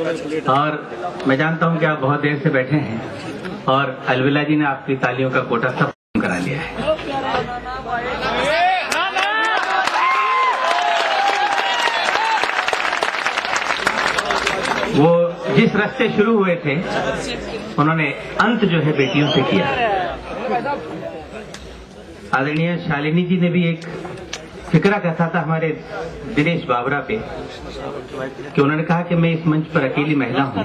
और मैं जानता हूं कि आप बहुत देर से बैठे हैं और अलविला जी ने आपकी तालियों का कोटा सब करा लिया है। वो जिस रास्ते शुरू हुए थे उन्होंने अंत जो है बेटियों से किया। आदरणीय शालिनी जी ने भी एक फिक्रा कहा था हमारे दिनेश बाबरा पे कि उन्होंने कहा कि मैं इस मंच पर अकेली महिला हूँ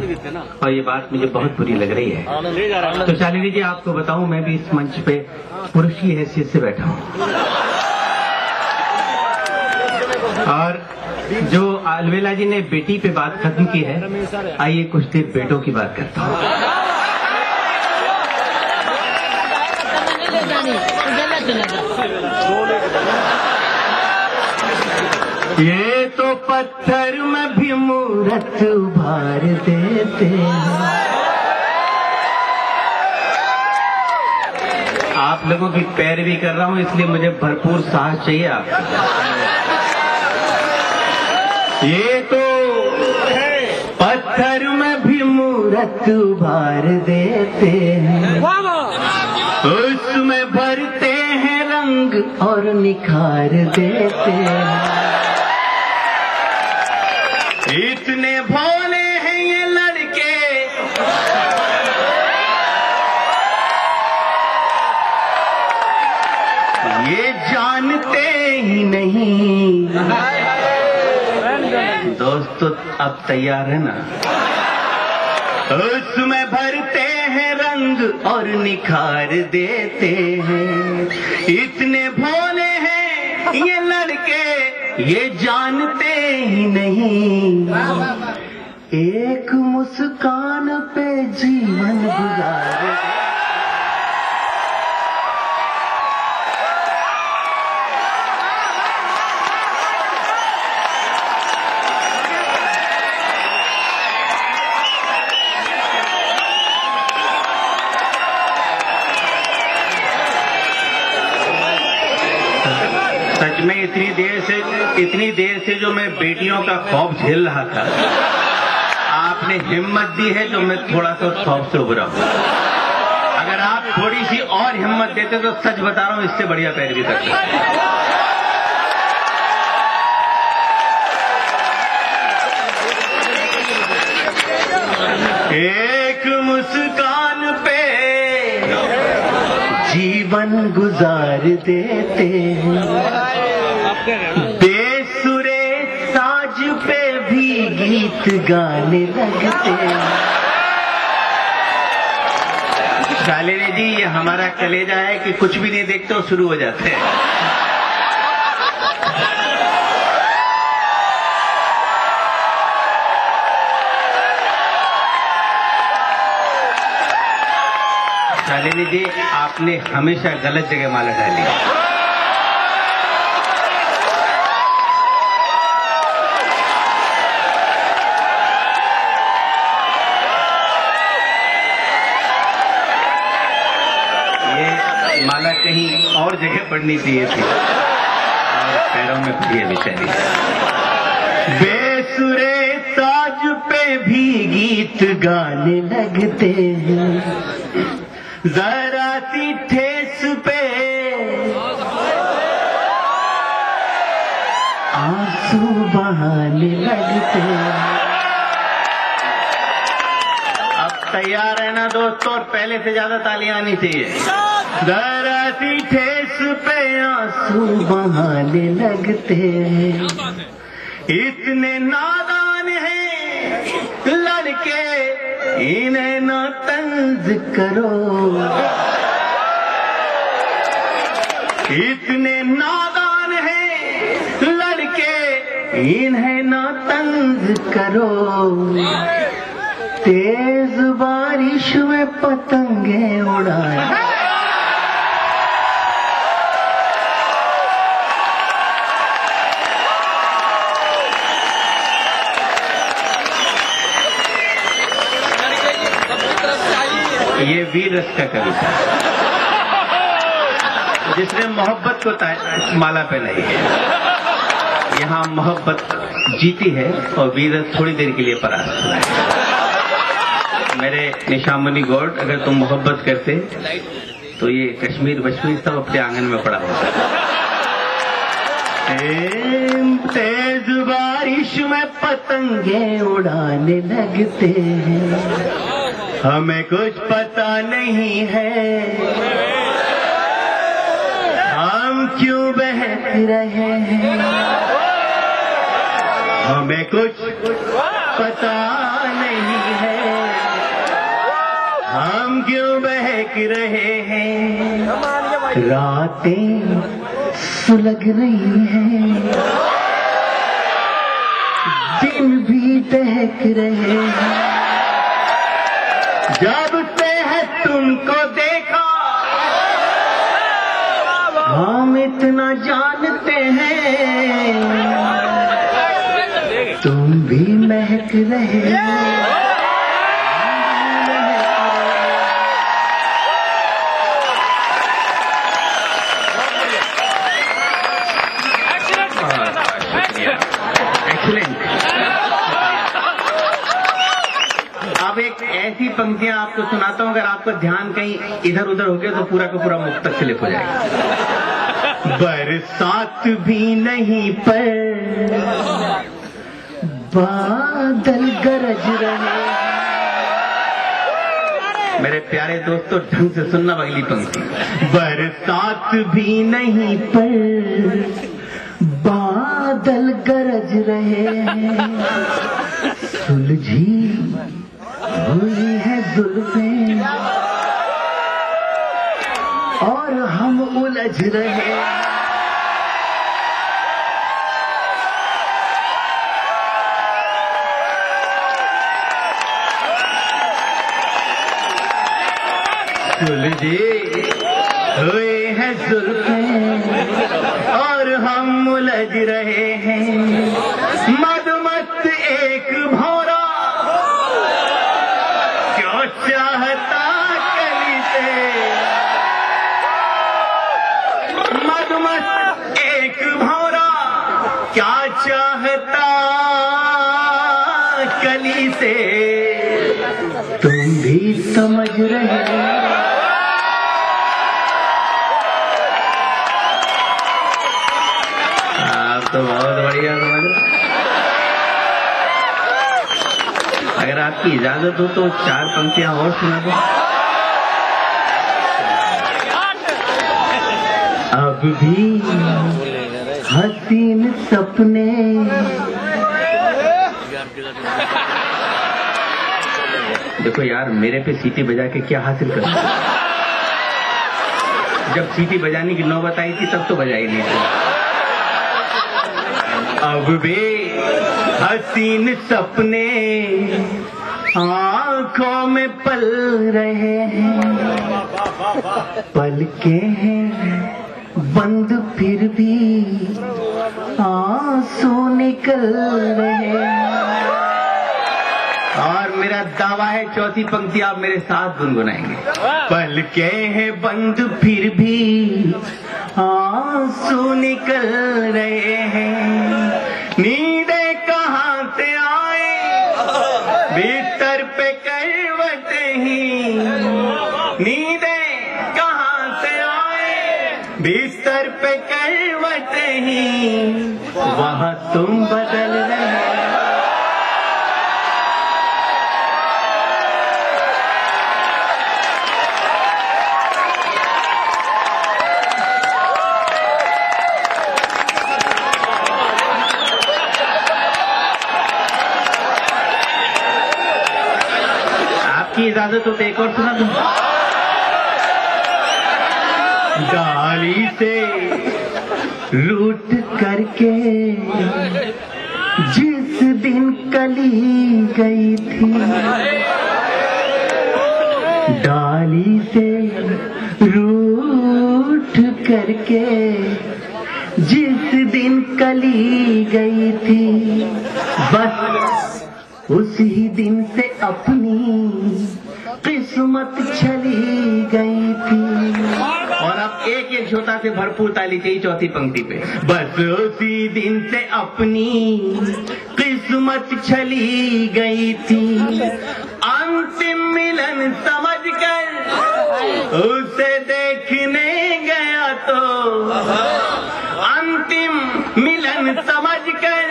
और ये बात मुझे बहुत बुरी लग रही है। तो शालिनी जी आपको बताऊं, मैं भी इस मंच पे पुरुष की हैसियत से बैठा हूँ। और जो अलवेला जी ने बेटी पे बात खत्म की है, आइए कुछ देर बेटों की बात करता हूँ। ये तो पत्थर में भी मूर्त उभार देते हैं। आप लोगों की पैरवी कर रहा हूँ, इसलिए मुझे भरपूर साहस चाहिए। आप ये तो पत्थर में भी मूर्त उभार देते हैं, उसमें भरते हैं रंग और निखार देते हैं। इतने भोले हैं ये लड़के, ये जानते ही नहीं। दोस्तों अब तैयार है ना? उसमें भरते हैं रंग और निखार देते हैं। इतने भोले हैं ये लड़के, ये जानते ही नहीं। एक मुस्कान पे जीवन गुजारे। मैं इतनी देर से जो मैं बेटियों का खौफ झेल रहा था, आपने हिम्मत दी है जो मैं थोड़ा सा खौफ से उभरा हूं। अगर आप थोड़ी सी और हिम्मत देते तो सच बता रहा हूं, इससे बढ़िया पैरवी करते हैं। एक मुस्कान पे जीवन गुजार देते हैं, बेसुरे साज पे भी गीत गाने लगते हैं। शालिनी जी ये हमारा कलेजा है कि कुछ भी नहीं देखते और शुरू हो जाते हैं। शालिनी जी आपने हमेशा गलत जगह माला डाली। कहीं और जगह पढ़नी चाहिए थी और पैरों में भी बेचारी। बेसुरे साज पे भी गीत गाने लगते हैं, जरा सी ठेस पे आंसू बहाने लगते हैं। तैयार है ना दोस्तों? और पहले से ज्यादा तालियां आनी चाहिए। धरती ठेस पे आंसू बहाने लगते हैं, इतने नादान हैं लड़के, इन्हें ना तंज करो। इतने नादान हैं लड़के, इन्हें ना तंज करो। तेज बारिश में पतंगे उड़ाए, ये वीर रस का कवि था जिसने मोहब्बत को माला पहनाई है। यहाँ मोहब्बत जीती है और वीर थोड़ी देर के लिए परास्त हुआ है। मेरे निशामणि गौड, अगर तुम मोहब्बत करते तो ये कश्मीर बश्मीर सब अपने आंगन में पड़ा होता। तेज बारिश में पतंगे उड़ाने लगते हैं, हमें कुछ पता नहीं है क्यों बहक रहे हैं, हमें कुछ पता नहीं है हम क्यों बहक रहे हैं। रातें सुलग रही हैं, दिन भी दहक रहे हैं, जब से है तुमको देखा हम इतना जानते हैं तुम भी महक रहे हो। अब एक ऐसी पंक्तियां आपको सुनाता हूं, अगर आपका ध्यान कहीं इधर उधर हो गया तो पूरा का पूरा मुख्तलिफ हो जाएगा। बरसात भी नहीं पर बादल गरज रहे। मेरे प्यारे दोस्तों, ढंग से सुनना अगली पंक्ति। बरसात भी नहीं पर बादल गरज रहे हैं, सुलझी हुई है जुल्फें और हम उलझ रहे हैं। सुलझे हुए हैं जुल्फें और हम उलझ रहे हैं, मदमत एक भौरा क्यों चाहता कली से, मदमत एक भौरा क्या चाहता कली से, तुम भी समझ रहे हो। तो बहुत बढ़िया समझ। अगर आपकी इजाजत हो तो चार पंक्तियां और सुना दो। अब भी हसीन सपने देखो यार, मेरे पे सीटी बजा के क्या हासिल कर सकते हो। जब सीटी बजाने की नौबत आई थी तब तो बजाई नहीं थी। अब वे हसीन सपने आंखों में पल रहे हैं, पलके हैं बंद फिर भी आंसू निकल रहे हैं। और मेरा दावा है चौथी पंक्ति आप मेरे साथ गुनगुनाएंगे। पलके हैं बंद फिर भी आंसू निकल रहे हैं, नींदे कहाँ से आए बिस्तर पे करवट ही, नींदे कहाँ से आए बिस्तर पे करवट ही, वहाँ तुम बदल रहे। इजाजत तो एक और सुना दूं। डाली से रूठ करके जिस दिन कली गई थी, डाली से रूठ करके जिस दिन कली गई थी, बस उसी दिन से अपनी किस्मत चली गई थी। और अब एक एक छोटा से भरपूर ताली चाहिए चौथी पंक्ति पे। बस उसी दिन से अपनी किस्मत चली गई थी, अंतिम मिलन समझ कर उसे देखने गया तो, अंतिम मिलन समझ कर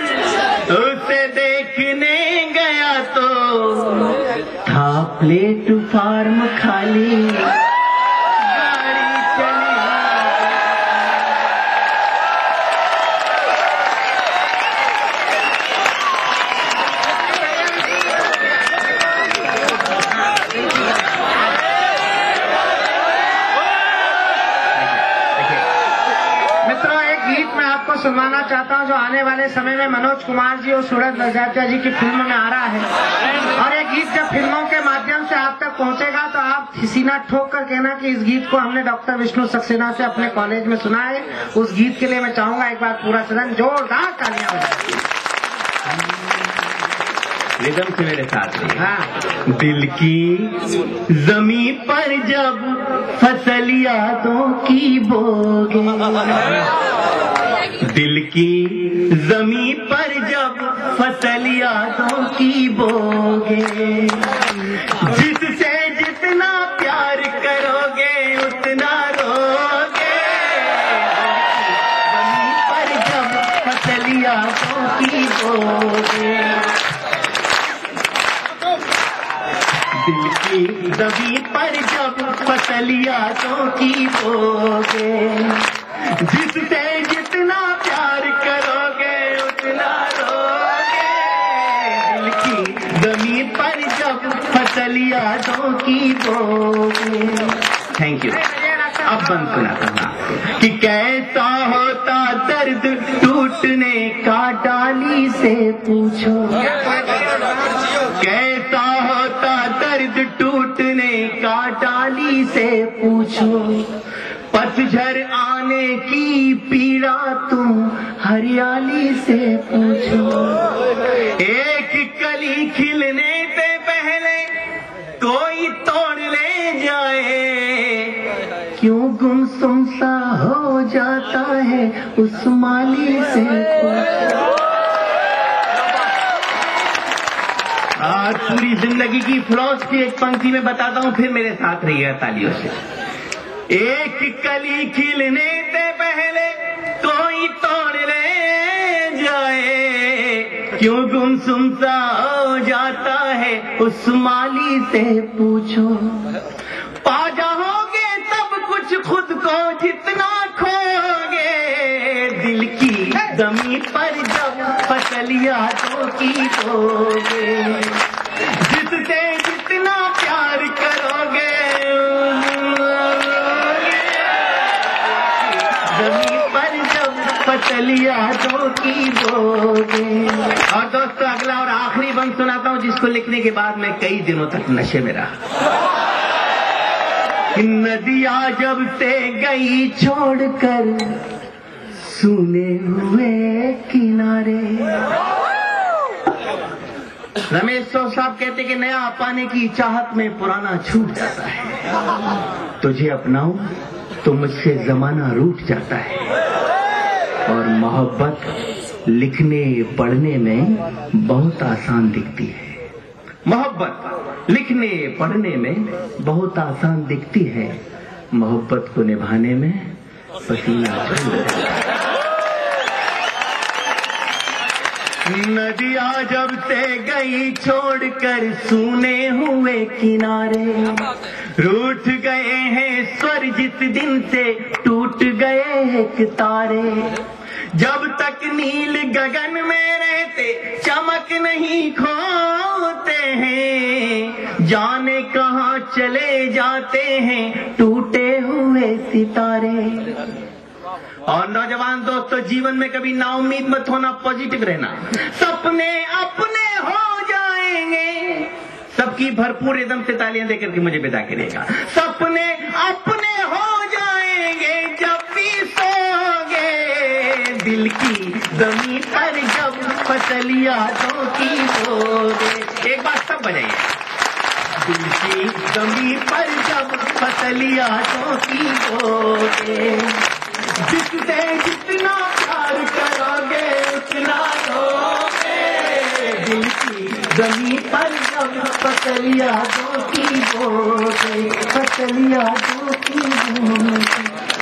उसे देखने गया तो था प्लेटफार्म खाली, गाड़ी चली। मित्रों, एक गीत मैं आपको सुनवाना चाहता हूँ जो आने वाले समय में मनोज कुमार जी और सुरेंद्र सरताज जी की फिल्म में आ रहा है। और एक गीत जब फिल्मों के माध्यम से आप तक पहुंचेगा तो आप सीना ठोक कर कहना कि इस गीत को हमने डॉक्टर विष्णु सक्सेना से अपने कॉलेज में सुना है। उस गीत के लिए मैं चाहूंगा एक बार पूरा सदन जोरदार तालियां बजाएं रिदम से मेरे साथ। हाँ, दिल की जमीन पर जब फसल यादों की बोगे, दिल की जमीन पर जब फसल यादों की बोगे, जिससे जितना प्यार करोगे उतना रोगे, जमीन पर जब फसल यादों की बोगे, दिल की जमीन पर जब फसल यादों की बोगे, जिससे जितना प्यार करोगे उतना रोगे, दिल की जमीन पर जब फसल यादों की बोगे। Thank you. अब बंद सुनाता हूं कि कैसा होता दर्द टूटने का डाली से पूछो, कैसा होता दर्द टूटने का डाली से पूछो, पतझर आने की पीड़ा तुम हरियाली से पूछो, एक कली खिलने से पहले कोई तोड़ ले जाए, क्यों गुमसुम सा हो जाता है उस माली से पूछो। आज पूरी जिंदगी की फ्लॉस की एक पंक्ति में बताता हूँ, फिर मेरे साथ रहिएगा तालियों से। एक कली खिलने से पहले कोई तोड़ ले जाए, क्यों गुमसुम सा हो जाता है उस माली से पूछो, पा जाओगे सब कुछ खुद को जितना खोगे, दिल की जमीन पर जब फसल यादों की बोगे, जिससे जितना प्यार करोगे जमीन पर जब फसल यादों की बोगे। और दोस्तों, अगला और आखिरी बंद सुनाता हूँ जिसको लिखने के बाद मैं कई दिनों तक नशे में रहा। नदियाँ जब से गई छोड़कर सुने हुए किनारे, रमेश साहब कहते कि नया पाने की चाहत में पुराना छूट जाता है, तुझे अपनाऊं तो मुझसे जमाना रूठ जाता है, और मोहब्बत लिखने पढ़ने में बहुत आसान दिखती है, मोहब्बत लिखने पढ़ने में बहुत आसान दिखती है, मोहब्बत को निभाने में पसीना छूट जाता है। नदियाँ जब से गई छोड़कर सूने हुए किनारे, रूठ गए हैं स्वर जिस दिन से टूट गए एक तारे, जब तक नील गगन में रहते चमक नहीं खोते हैं, जाने कहाँ चले जाते हैं टूटे हुए सितारे। और नौजवान दोस्तों, जीवन में कभी नाउम्मीद मत होना, पॉजिटिव रहना, सपने अपने हो जाएंगे। सबकी भरपूर एकदम से तालियां देकर के मुझे विदा करिएगा। सपने अपने हो जाएंगे जब भी सोओगे, दिल की जमीन पर जब फसल यादों की बोगे। एक बार सब बजाइए। दिल की कमी पर जब पतलिया चौकी होगे, जिससे जितना प्यार करोगे उतना दोगे। दिल की कमी पर जब पतलिया चौकी होगे, पतलिया चौकी होगी।